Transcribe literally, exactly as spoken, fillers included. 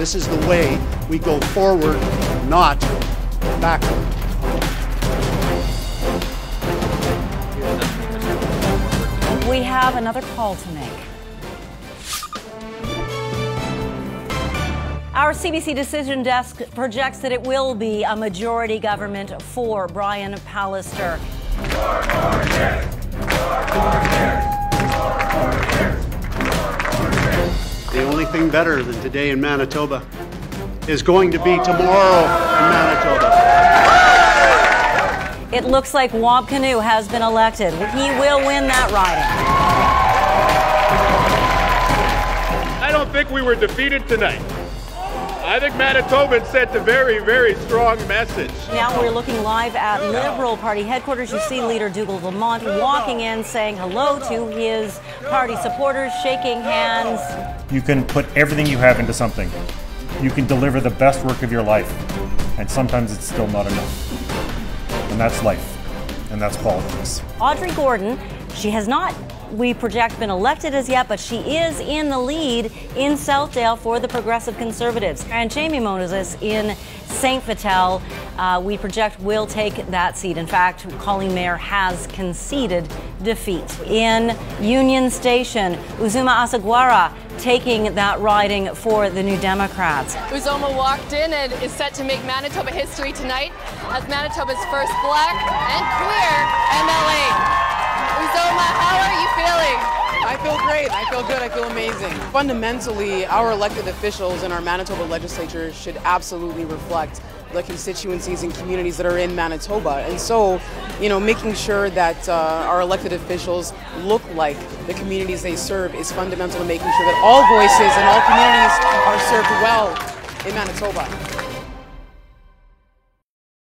This is the way we go forward, not backward. We have another call to make. Our C B C Decision Desk projects that it will be a majority government for Brian Pallister. More, more years. More, more years. More, more years. More, more years. The only thing better than today in Manitoba is going to be tomorrow in Manitoba. It looks like Wab Kinew has been elected. He will win that riding. I don't think we were defeated tonight. I think Manitobans sent a very, very strong message. Now we're looking live at Liberal Party headquarters. You see leader Dougald Lamont walking in, saying hello to his party supporters, shaking hands. You can put everything you have into something. You can deliver the best work of your life, and sometimes it's still not enough. And that's life, and that's politics. Audrey Gordon, she has not, we project, been elected as yet, but she is in the lead in Southdale for the Progressive Conservatives. And Jamie Moses in Saint Vital, uh, we project, will take that seat. In fact, Colleen Mayer has conceded defeat. In Union Station, Uzoma Asagwara taking that riding for the New Democrats. Uzoma walked in and is set to make Manitoba history tonight as Manitoba's first black and queer M L A. Uzoma, how are you feeling? I feel great. I feel good. I feel amazing. Fundamentally, our elected officials and our Manitoba legislature should absolutely reflect the constituencies and communities that are in Manitoba. And so, you know, making sure that uh, our elected officials look like the communities they serve is fundamental to making sure that all voices and all communities are served well in Manitoba.